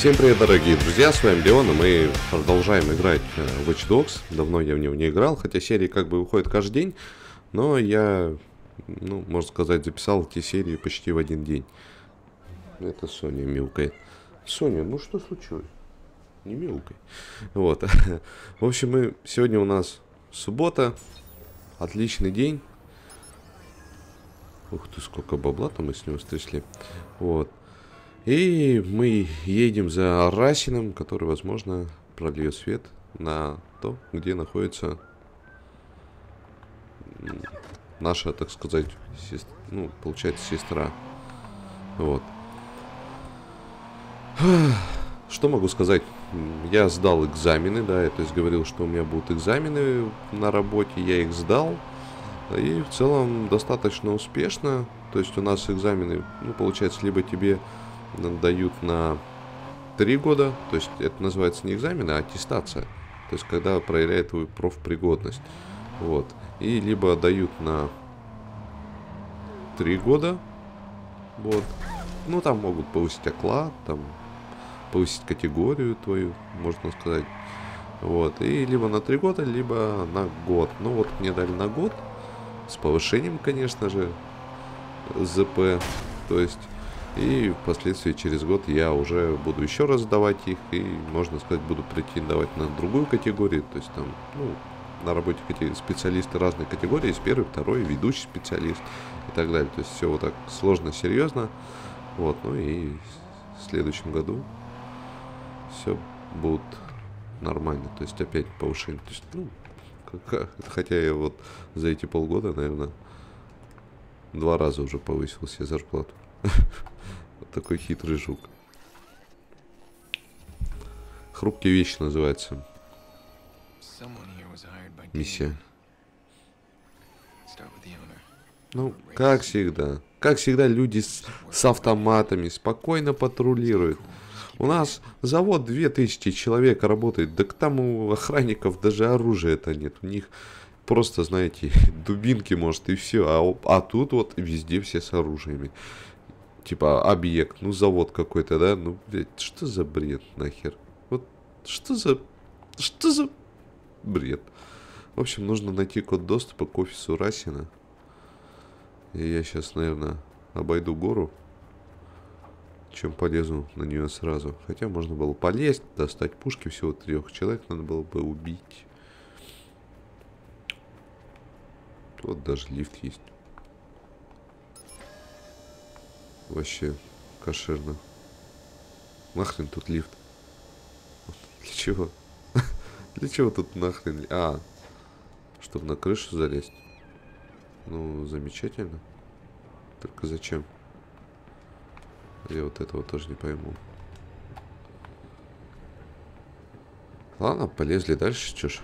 Всем привет, дорогие друзья, с вами Леон, и мы продолжаем играть в Watch Dogs. Давно я в него не играл, хотя серии как бы выходят каждый день, но я, можно сказать, записал эти серии почти в один день. Это Соня мяукает. Соня, ну что случилось? Не мяукай. Вот. В общем, мы сегодня у нас суббота, отличный день. Ух ты, сколько бабла-то мы с него стрясли. Вот. И мы едем за Расином, который, возможно, прольет свет на то, где находится наша, так сказать, сестра. Вот. Что могу сказать? Я сдал экзамены, да, я, то есть, говорил, что у меня будут экзамены на работе, я их сдал. И в целом достаточно успешно. То есть у нас экзамены, получается, либо тебе дают на 3 года, то есть это называется не экзамен, а аттестация, то есть когда проверяют твою профпригодность. Вот. И либо дают на 3 года, вот. Ну, там могут повысить оклад, там повысить категорию твою, можно сказать. Вот. И либо на 3 года, либо на год. Ну, вот мне дали на год, с повышением, конечно же, ЗП, то есть. И впоследствии через год я уже буду еще раз сдавать их. И, можно сказать, буду претендовать на другую категорию. То есть там, на работе специалисты разной категории. Есть первый, второй, ведущий специалист и так далее. То есть все вот так сложно, серьезно. Вот, ну и в следующем году все будет нормально. То есть опять повышение. То есть, хотя я вот за эти полгода, наверное, 2 раза уже повысил себе зарплату. Вот такой хитрый жук. Хрупкие вещи называется. Миссия. Ну, как всегда. Как всегда, люди с автоматами спокойно патрулируют. У нас завод 2000 человек работает. Да к тому у охранников даже оружия-то нет. У них просто, знаете, дубинки, может, и все. А тут вот везде все с оружиями. Типа объект, завод какой-то, да? Ну, блядь, что за бред нахер? Вот что за бред? В общем, нужно найти код доступа к офису Расина. И я сейчас, наверное, обойду гору, чем полезу на нее сразу. Хотя можно было полезть, достать пушки, всего 3 человек надо было бы убить. Вот даже лифт есть. Вообще кошерно. Нахрен тут лифт? Для чего? Для чего тут нахрен? А, чтобы на крышу залезть. Ну, замечательно. Только зачем? Я вот этого тоже не пойму. Ладно, полезли дальше, чё ж.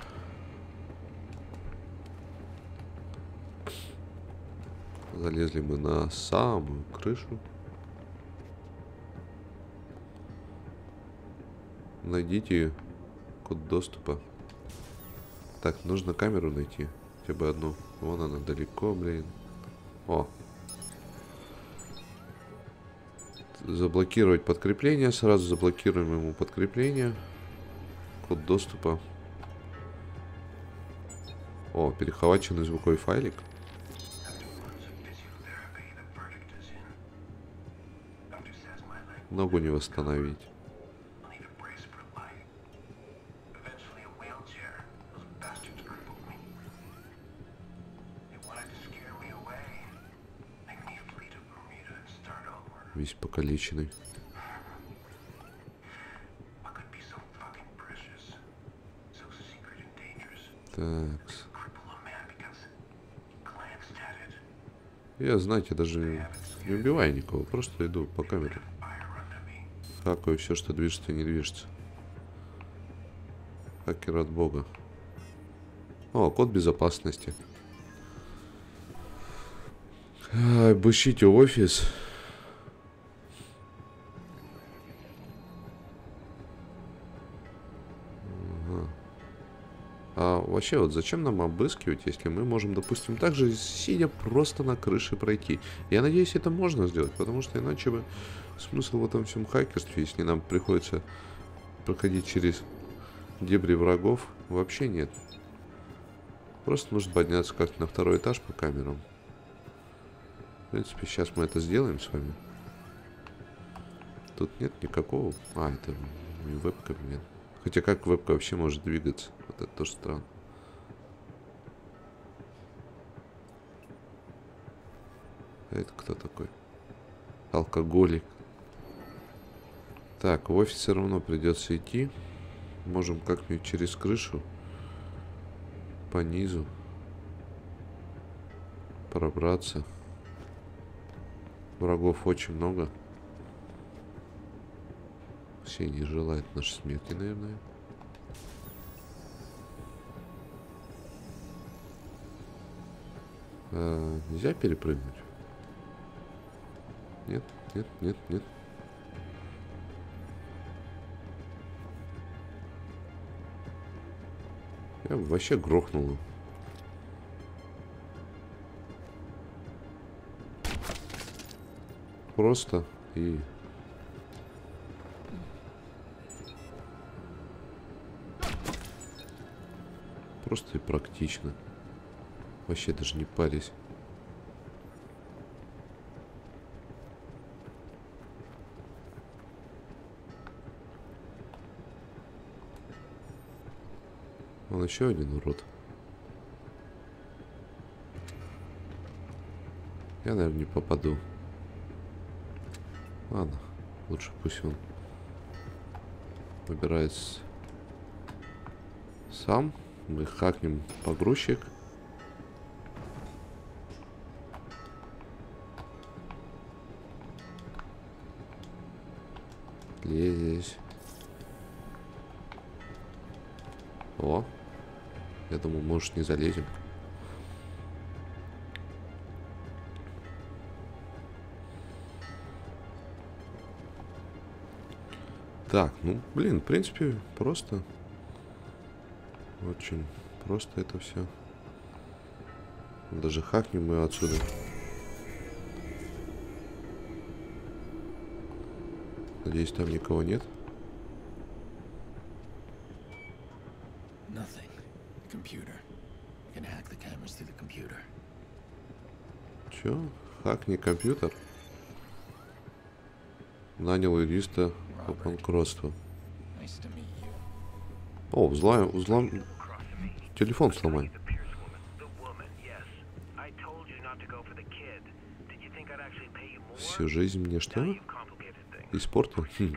Залезли мы на самую крышу. Найдите код доступа. Так, нужно камеру найти. Хотя бы одну. Вон она далеко, блин. О. Заблокировать подкрепление. Сразу заблокируем ему подкрепление. Код доступа. О, перехваченный звуковой файлик. Ногу не восстановить. Весь покалеченный. Так. Я, знаете, даже не убиваю никого, просто иду по камере. Хакаю все, что движется и не движется. Хакер от бога. О, код безопасности. Обыщите офис. Вообще, вот зачем нам обыскивать, если мы можем, допустим, также сидя просто на крыше пройти? Я надеюсь, это можно сделать, потому что иначе бы смысл в этом всем хакерстве, если нам приходится проходить через дебри врагов, вообще нет. Просто нужно подняться как-то на второй этаж по камерам. В принципе, сейчас мы это сделаем с вами. Тут нет никакого... А, это веб-кабинет. Хотя как вебка вообще может двигаться? Вот это тоже странно. А это кто такой? Алкоголик. Так, в офис все равно придется идти. Можем как-нибудь через крышу. По низу. Пробраться. Врагов очень много. Все не желают нашей смерти, наверное. Нельзя перепрыгнуть? Нет, нет, нет, нет. Я вообще грохнул. Просто и... Просто и практично. Вообще даже не парясь. Он еще один урод. Я, наверное, не попаду. Ладно. Лучше пусть он выбирается сам. Мы хакнем погрузчик. Лезь. О. Я думаю, может, не залезем. Так, ну, блин, в принципе, просто... Очень просто это все. Даже хакнем мы отсюда. Надеюсь, там никого нет. Че? Хакни компьютер? Нанял юриста по банкротству. О, взлом... Телефон сломай. Всю жизнь мне что? Испортил? Хм.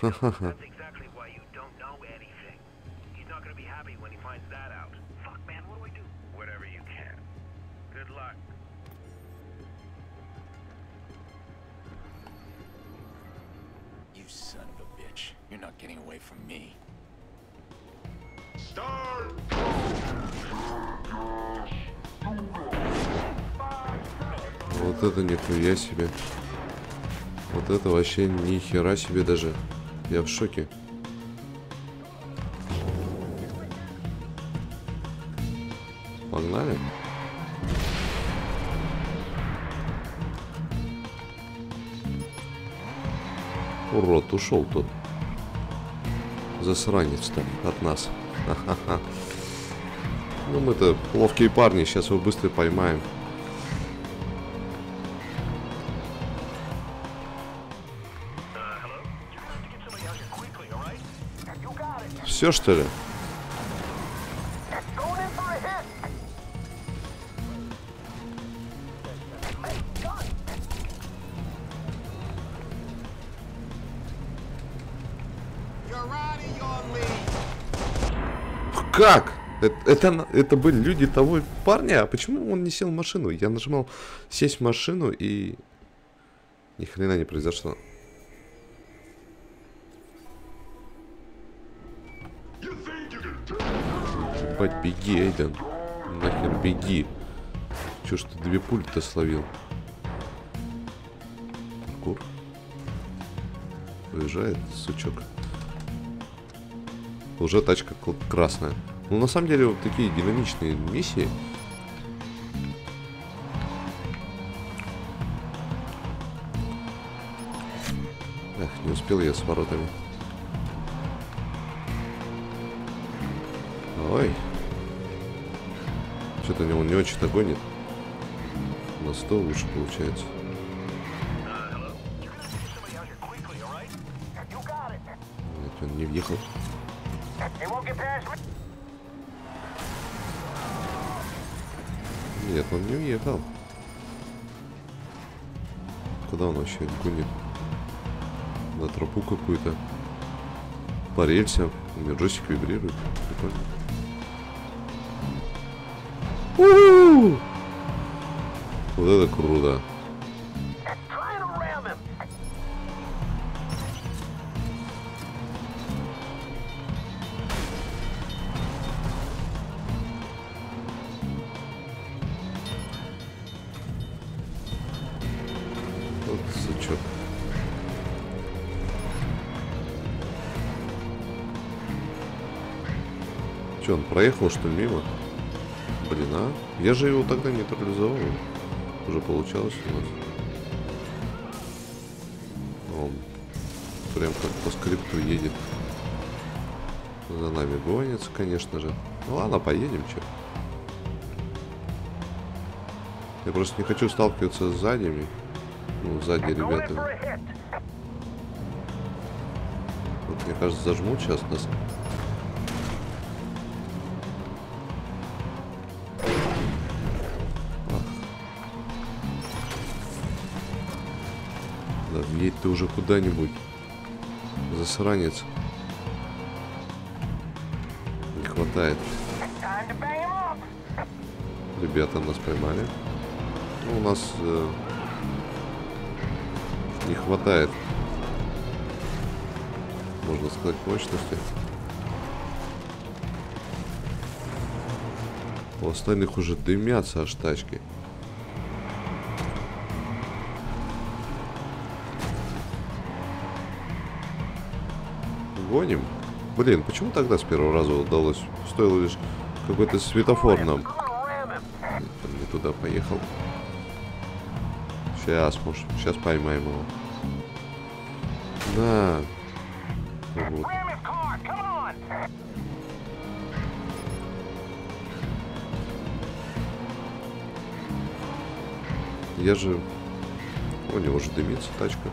Ха-ха-ха. Вот это нихуя себе. Вот это вообще нихера себе даже. Я в шоке. Погнали. Урод, ушел тот. Засранец там от нас. Ха-ха-ха. Ну мы-то ловкие парни, сейчас его быстро поймаем. Все, что ли? Как? Это были люди того парня? А почему он не сел в машину? Я нажимал сесть в машину и... Ни хрена не произошло. Бать, беги, Эйден. Нахер беги. Чё ж ты две пули-то словил? Кур. уезжает, сучок. Уже тачка красная. Ну, на самом деле, вот такие динамичные миссии. Эх, не успел я с воротами. Ой. Что-то он не очень-то гонит. На 100 лучше получается. Нет, он не въехал. Нет, он не въехал. Куда он вообще гонит? На тропу какую-то. По рельсам. У меня джойстик вибрирует. Прикольно. У-у-у! Вот это круто. Вот сучок. Че, он проехал, что ли, мимо? Блин, а? Я же его тогда нейтрализовал. Уже получалось у нас. Он прям как по скрипту едет. За нами гонится, конечно же. Ну ладно, поедем, че. Я просто не хочу сталкиваться с задними. Ну, сзади ребятами. Вот, мне кажется, зажмут сейчас нас. Едь ты уже куда-нибудь, засранец. Не хватает. Ребята нас поймали. Ну, у нас не хватает, можно сказать, мощности. У остальных уже дымятся аж тачки. Гоним. Блин, почему тогда с первого раза удалось? Стоило лишь какой-то светофор нам. Нет, не туда поехал. Сейчас, может, сейчас поймаем его. Да. Вот. Я же... У него же дымится тачка.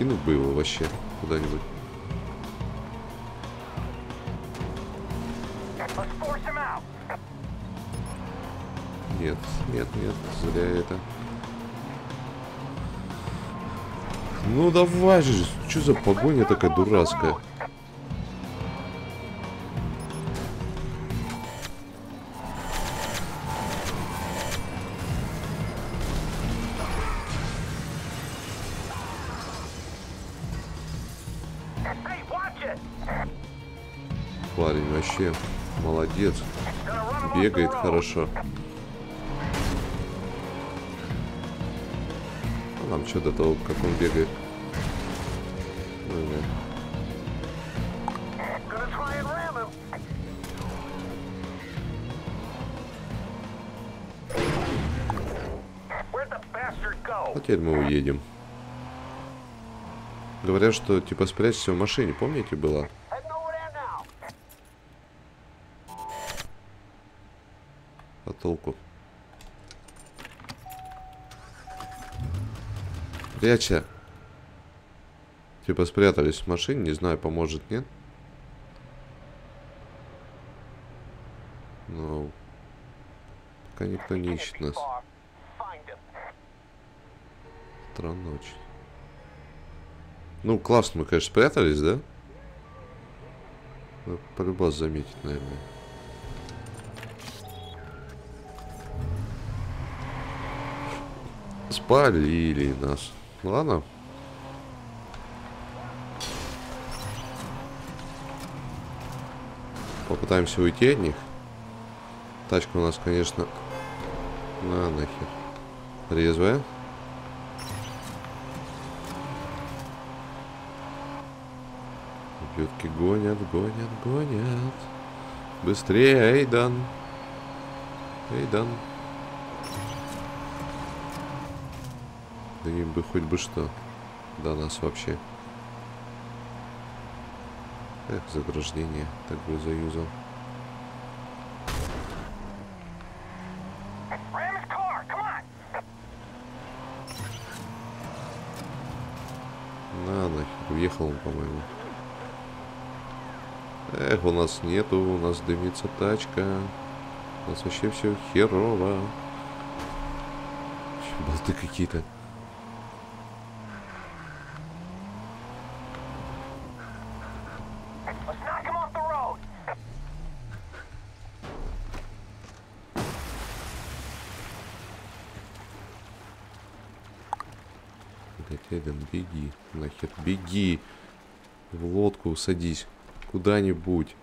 Кинуть бы его вообще куда-нибудь. Нет, нет, нет, зря это. Ну давай же, что за погоня такая дурацкая? Парень вообще молодец, бегает хорошо. А нам что до того, как он бегает? А теперь мы уедем. Говорят, что типа спрячься в машине, помните, было? А толку? Прячься. Типа спрятались в машине, не знаю, поможет, нет? Но пока никто не ищет нас. Странно очень. Ну, классно мы, конечно, спрятались, да? По-любому заметить, наверное. Спалили нас. Ладно. Попытаемся уйти от них. Тачка у нас, конечно... На нахер. Резвая. Ублюдки гонят, гонят, гонят. Быстрее, Эйден. Эйден. Да им бы хоть бы что. До нас вообще. Эх, заграждение. Так бы заюзал. На нахер. Уехал он, по-моему. Эх, у нас нету, у нас дымится тачка. У нас вообще все херово. Болты какие-то. Эйден, беги, нахер, беги. В лодку садись. Куда-нибудь.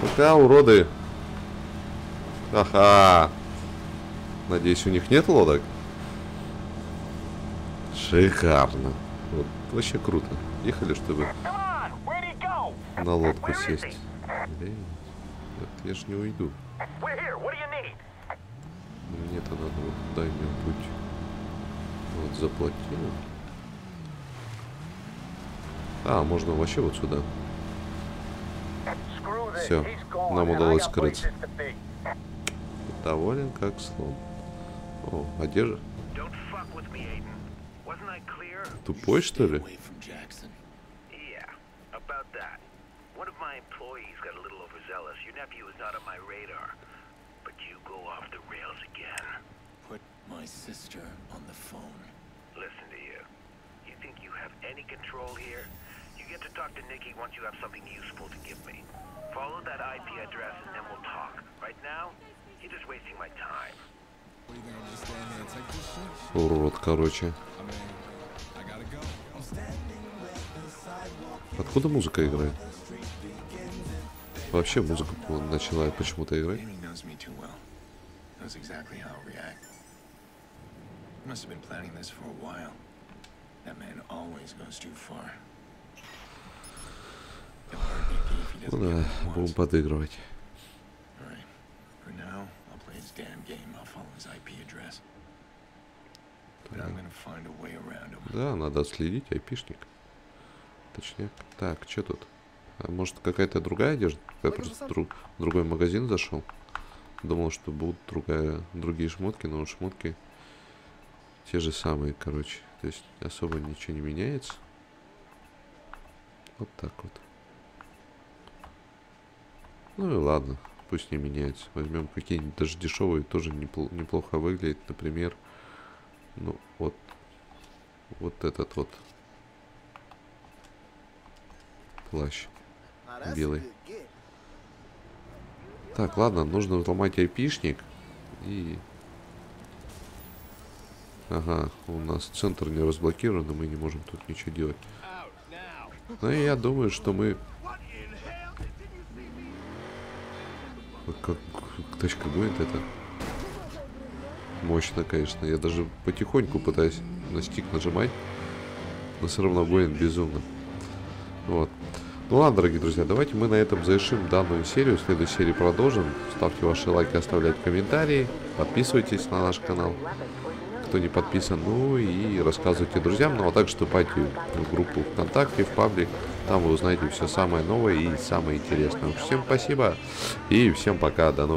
Пока, уроды. Ха-ха. Надеюсь, у них нет лодок? Шикарно. Вот, вообще круто. Ехали, чтобы на лодку сесть. Блин, я ж не уйду. Мне-то надо вот куда-нибудь. Вот заплатил. А, можно вообще вот сюда. Все, нам удалось скрыться. Доволен как слон. О, одежда. Тупой, что ли? Урод, короче. Откуда музыка играет? Вообще музыка начала почему-то играть. Ну да, будем подыгрывать. Да, надо отследить айпишник. Точнее, так, что тут? А может, какая-то другая одежда? Я просто другой магазин зашел. Думал, что будут другие шмотки, но шмотки те же самые, короче. То есть особо ничего не меняется. Вот так вот. Ну и ладно, пусть не меняется. Возьмем какие-нибудь даже дешевые, тоже неплохо выглядит. Например, ну вот, вот этот вот плащ белый. Так, ладно, нужно взломать айпишник. И... Ага, у нас центр не разблокирован, и мы не можем тут ничего делать. Ну и я думаю, что мы... Как тачка гонит это? Мощно, конечно. Я даже потихоньку пытаюсь на стик нажимать, но все равно гонит безумно. Вот. Ну ладно, дорогие друзья, давайте мы на этом завершим данную серию. В следующей серии продолжим. Ставьте ваши лайки, оставляйте комментарии. Подписывайтесь на наш канал, кто не подписан. Ну и рассказывайте друзьям. Ну а также вступайте в группу ВКонтакте, в паблик. Там вы узнаете все самое новое и самое интересное. Всем спасибо и всем пока. До новых встреч.